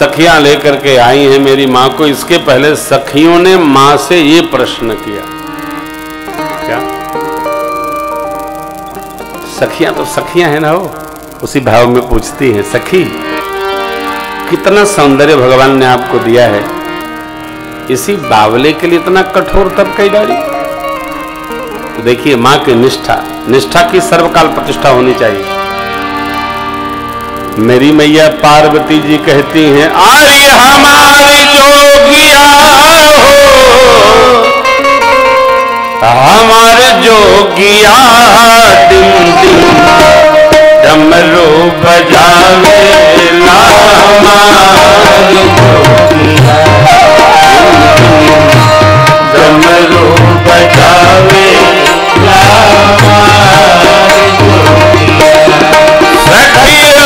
सखियां लेकर के आई हैं मेरी माँ को। इसके पहले सखियों ने माँ से ये प्रश्न किया, क्या सखियां तो सखियां हैं ना, वो उसी भाव में पूछती हैं, सखी कितना सौंदर्य भगवान ने आपको दिया है, इसी बावले के लिए इतना कठोर तप कई बारी। तो देखिए माँ की निष्ठा, निष्ठा की सर्वकाल प्रतिष्ठा होनी चाहिए। मेरी मैया पार्वती जी कहती हैं, आर्य हमारी जोगिया हो, हमारे जोगिया डिम डिम डमरू बजावे ला, हमारी जोगिया डमरू बजावे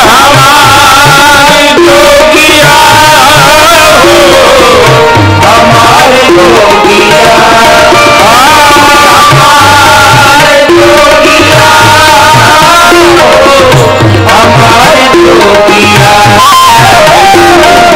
हमारे जोगिया।